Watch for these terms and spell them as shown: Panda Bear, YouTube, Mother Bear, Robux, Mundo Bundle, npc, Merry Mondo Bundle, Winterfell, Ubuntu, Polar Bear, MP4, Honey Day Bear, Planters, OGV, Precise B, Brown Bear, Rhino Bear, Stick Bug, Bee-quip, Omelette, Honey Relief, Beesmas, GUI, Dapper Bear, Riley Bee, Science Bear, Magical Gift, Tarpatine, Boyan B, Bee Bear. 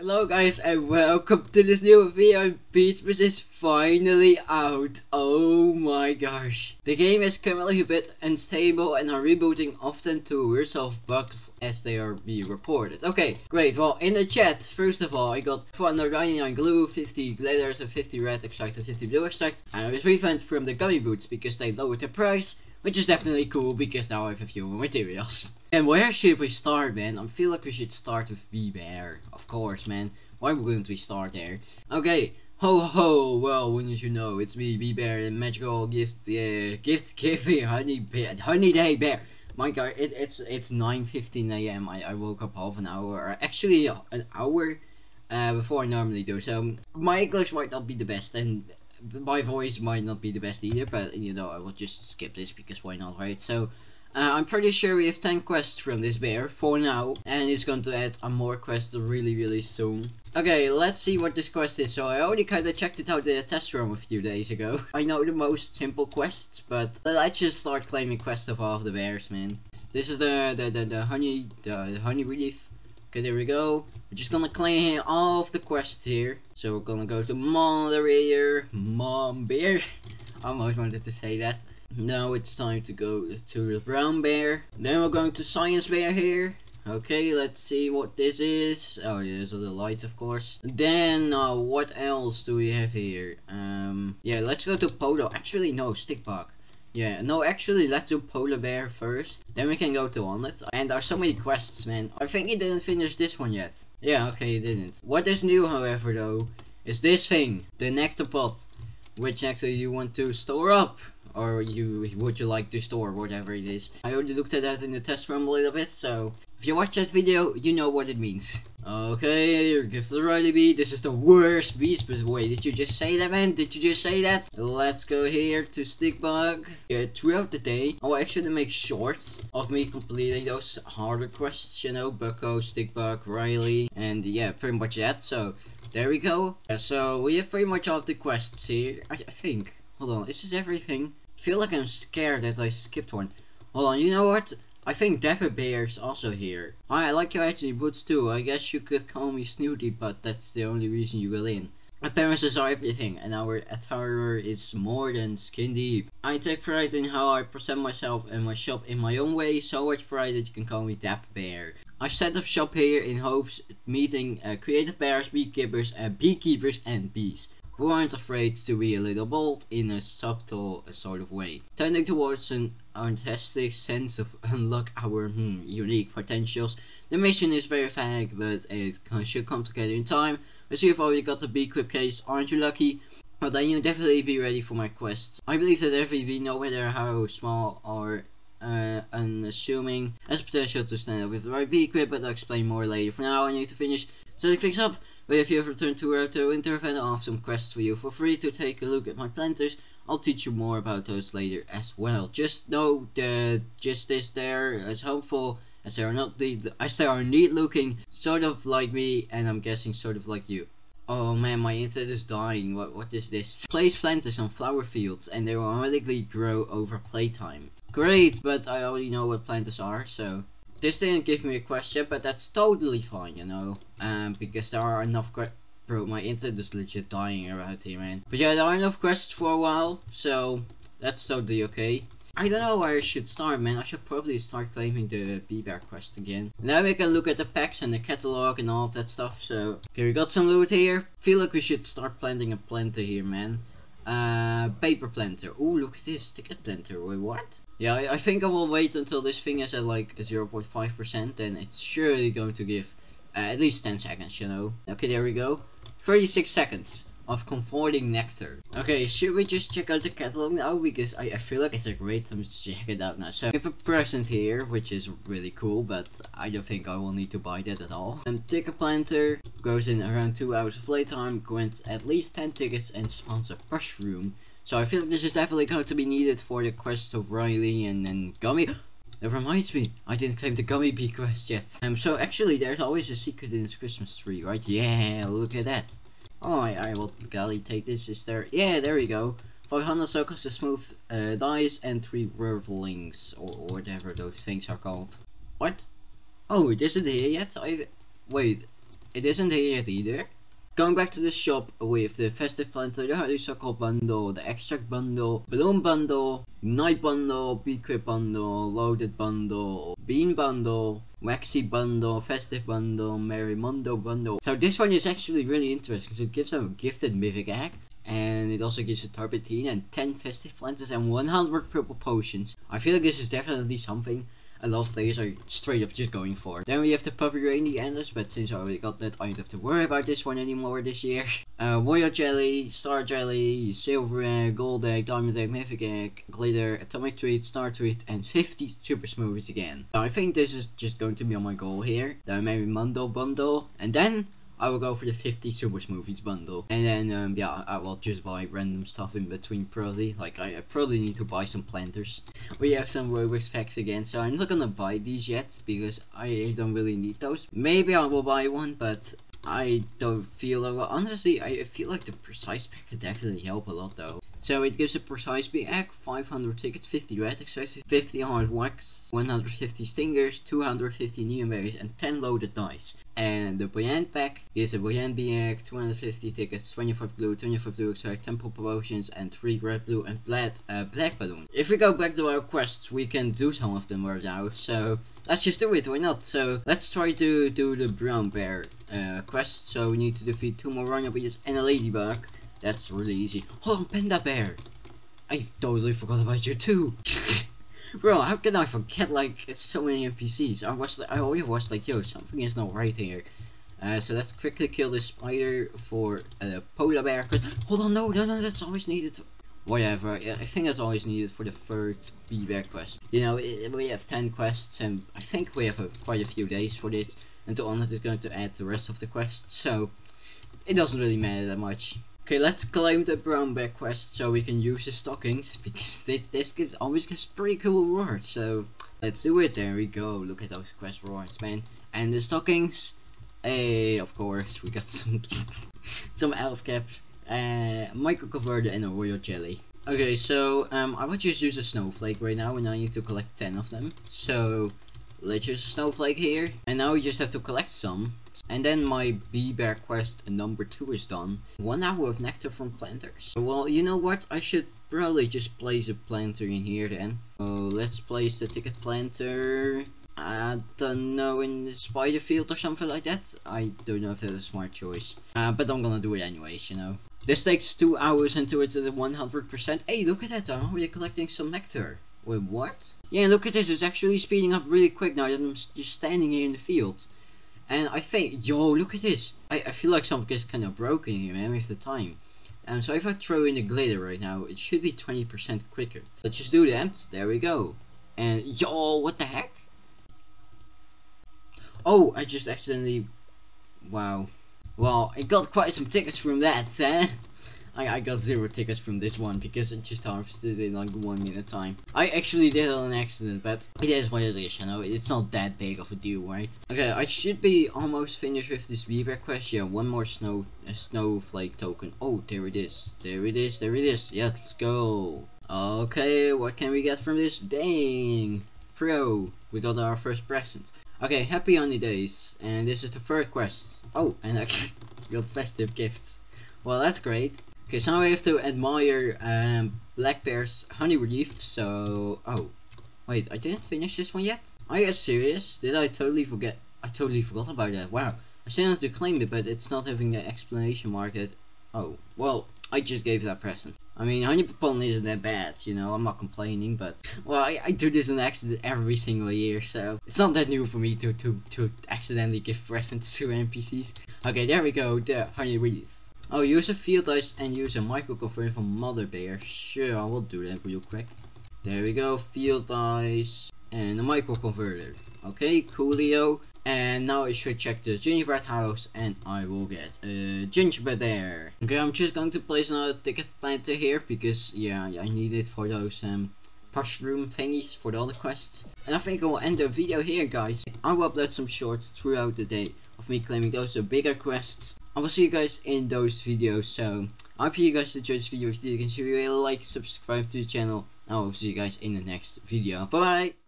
Hello guys and welcome to this new video. Beesmas is finally out. Oh my gosh. The game is currently a bit unstable and are rebooting often to resolve bugs as they are being reported. Okay, great. Well, in the chat, first of all, I got 499 glue, 50 glitters, and 50 red extract and 50 blue extract. And I was refunded from the gummy boots because they lowered the price, which is definitely cool because now I have a few more materials. And where should we start, man? I feel like we should start with Bee Bear. Of course, man. Why wouldn't we start there? Okay. Ho ho. Well, wouldn't you know, it's me, Bee Bear, and Magical Gift, Gift-Giving Honey Day Bear. My god, it's 9:15 a.m. I woke up half an hour, actually an hour, before I normally do, so my English might not be the best, and my voice might not be the best either, but you know, I will just skip this because why not, right? So I'm pretty sure we have 10 quests from this bear for now, and it's going to add more quests really soon. Okay, let's see what this quest is. So I already kind of checked it out in a test room a few days ago. I know the most simple quests, but let's just start claiming quests of all of the bears, man. This is the honey relief. Okay, there we go. We're just gonna claim all of the quests here. So we're gonna go to Mother Bear. Almost wanted to say that. Now it's time to go to the Brown Bear. Then we're going to Science Bear here. Okay, let's see what this is. Oh, yeah, those are the lights, of course. Then, what else do we have here? Yeah, let's go to Polar. Actually, no, Stick Bug. Yeah, no, actually, let's do Polar Bear first. Then we can go to Omelette. And there are so many quests, man. I think he didn't finish this one yet. Yeah, okay, he didn't. What is new, however, though, is this thing. The nectar pot. Which actually you want to store up. Or would you like to store, whatever it is. I already looked at that in the test room a little bit, so if you watch that video, you know what it means. Okay, your gift to Riley Bee. This is the worst beast, but wait, did you just say that, man? Did you just say that? Let's go here to Stick Bug. Yeah, throughout the day, I will actually make shorts of me completing those harder quests, you know, Bucko, Stick Bug, Riley, and yeah, pretty much that, so there we go. Yeah, so we have pretty much all of the quests here, I think. Hold on, is this everything? I feel like I'm scared that I skipped one. Hold on, you know what? I think Dapper Bear is also here. I like your actually boots too. I guess you could call me Snooty, but that's the only reason you will in. Appearances are everything, and our attire is more than skin deep. I take pride in how I present myself and my shop in my own way, so much pride that you can call me Dapper Bear. I set up shop here in hopes of meeting creative bears, beekeepers, and bees who aren't afraid to be a little bold in a subtle sort of way, tending towards an artistic sense of unlock our unique potentials. The mission is very vague, but it should come together in time. As you've already got the Bee-quip case, aren't you lucky? Well, then you'll definitely be ready for my quests. I believe that every bee, no matter how small or unassuming, has potential to stand up with the right Bee-quip, but I'll explain more later. For now, I need to finish setting things up. But if you have returned to Earth or Winterfell, I'll have some quests for you. Feel free to take a look at my planters. I'll teach you more about those later as well. Just know that they're as helpful as they are neat looking, sort of like me, and I'm guessing sort of like you. Oh man, my internet is dying. What is this? Place planters on flower fields and they will automatically grow over playtime. Great, but I already know what planters are, so this didn't give me a question, but that's totally fine, you know, because there are enough questions. Bro, my internet is legit dying around here, man. But yeah, there are enough quests for a while, so that's totally okay. I don't know where I should start, man. I should probably start claiming the Bee Bear quest again. Now we can look at the packs and the catalog and all of that stuff, so okay, we got some loot here. Feel like we should start planting a planter here, man. Paper planter. Ooh, look at this. Ticket planter. Wait, what? Yeah, I think I will wait until this thing is at like 0.5%, then it's surely going to give at least 10 seconds, you know. Okay, there we go. 36 seconds of comforting nectar. Okay, should we just check out the catalog now? Because I feel like it's a great time to check it out now. So, I have a present here, which is really cool, but I don't think I will need to buy that at all. Ticket planter goes in around 2 hours of playtime, grants at least 10 tickets, and spawns a mushroom. So I feel like this is definitely going to be needed for the quest of Riley and then Gummy. That reminds me, I didn't claim the Gummy Bee quest yet. So actually there's always a secret in this Christmas tree, right? Yeah, look at that. Oh, I will gladly take this, is there? Yeah, there we go. 500 circles to smooth dice and 3 whirlings, or whatever those things are called. What? Oh, it isn't here yet? Wait, It isn't here either. Going back to the shop with the Festive Planter, the Honeysuckle Bundle, the Extract Bundle, Balloon Bundle, Night Bundle, Bee-quip Bundle, Loaded Bundle, Bean Bundle, Waxy Bundle, Festive Bundle, Merry Mondo Bundle. So this one is actually really interesting because it gives them a gifted mythic egg, and it also gives a Tarpatine and 10 Festive Planters and 100 Purple Potions. I feel like this is definitely something a lot of players are straight up just going for. Then we have the Puppy Rain, the Endless, but since I already got that, I don't have to worry about this one anymore this year. Royal Jelly, Star Jelly, Silver Egg, Gold Egg, Diamond Egg, Mythic Egg, Glitter, Atomic Treat, Star Treat, and 50 Super Smoothies again. So I think this is just going to be on my goal here. Then maybe Mundo Bundle, and then I will go for the 50 Super Smoothies Bundle. And then, yeah, I will just buy random stuff in between probably. Like, I probably need to buy some planters. We have some Robux packs again, so I'm not gonna buy these yet, because I don't really need those. Maybe I will buy one, but I don't feel... Well, honestly, I feel like the Precise pack could definitely help a lot, though. So it gives a Precise B egg, 500 tickets, 50 red accessories, 50 hard wax, 150 stingers, 250 neon berries, and 10 loaded dice. And the Boyan pack gives a Boyan B egg, 250 tickets, 25 blue, 25 blue extract, 10 purple potions, and 3 red, blue, and black balloons. If we go back to our quests, we can do some of them right now, so let's just do it, why not? So let's try to do the Brown Bear quest. So we need to defeat 2 more Rhino Bears and a Ladybug. That's really easy. Hold on, Panda Bear! I totally forgot about you too! Bro, how can I forget, like, it's so many NPCs? I always was like, yo, something is not right here. So let's quickly kill this spider for a Polar Bear. Hold on, no, that's always needed. Whatever, yeah, I think that's always needed for the 3rd Bee Bear quest. You know, we have 10 quests, and I think we have quite a few days for this. And to Honor is going to add the rest of the quests, so it doesn't really matter that much. Okay, let's claim the Brown Bear quest so we can use the stockings, because this gift always gets pretty cool rewards, so let's do it. There we go, look at those quest rewards, man. And the stockings, hey, of course, we got some some elf caps, micro converter, and a royal jelly. Okay, so I would just use a snowflake right now, and I need to collect 10 of them, so let's use a snowflake here, and now we just have to collect some. And then my Bee Bear quest number 2 is done. 1 hour of nectar from planters. Well, you know what? I should probably just place a planter in here then. Oh, let's place the ticket planter. I don't know, in the spider field or something like that. I don't know if that's a smart choice. But I'm gonna do it anyways, you know. This takes 2 hours into it to the 100%. Hey, look at that! I'm already collecting some nectar. Wait, what? Yeah, look at this. It's actually speeding up really quick now that I'm just standing here in the field. And I think, yo, look at this. I feel like something is kind of broken here, man, with the time. And so if I throw in the glitter right now, it should be 20% quicker. Let's just do that. There we go. And yo, what the heck? Oh, I just accidentally... Wow. Well, I got quite some tickets from that, eh? I got 0 tickets from this one because it just harvested in like 1 minute time. I actually did it on accident, but it is what it is, you know, it's not that big of a deal, right? Okay, I should be almost finished with this Bee Bear quest. Yeah, 1 more snowflake token. Oh, there it is, there it is, there it is. Yeah, let's go. Okay, what can we get from this? Dang, pro, we got our first present. Okay, happy honey days, and this is the 3rd quest. Oh, and I got festive gifts. Well, that's great. Okay, so now we have to admire Black Bear's Honey Relief, so... Oh, wait, I didn't finish this one yet? Are you serious? Did I totally forget? I totally forgot about that, wow. I still have to claim it, but it's not having an explanation mark yet. Oh, well, I just gave that present. I mean, honey pollen isn't that bad, you know, I'm not complaining, but... Well, I do this on accident every single year, so... It's not that new for me to accidentally give presents to NPCs. Okay, there we go, the Honey Relief. Oh, use a field dice and use a micro converter from Mother Bear. Sure, I will do that real quick. There we go, field dice and a micro converter. Okay, coolio. And now I should check the gingerbread house and I will get a gingerbread bear. Okay, I'm just going to place another ticket planter here because, yeah, I need it for those mushroom thingies for the other quests. And I think I will end the video here, guys. I will upload some shorts throughout the day of me claiming those are bigger quests. I will see you guys in those videos, so I hope you guys enjoyed this video. If you did, you can see, like, subscribe to the channel. I will see you guys in the next video. Bye bye!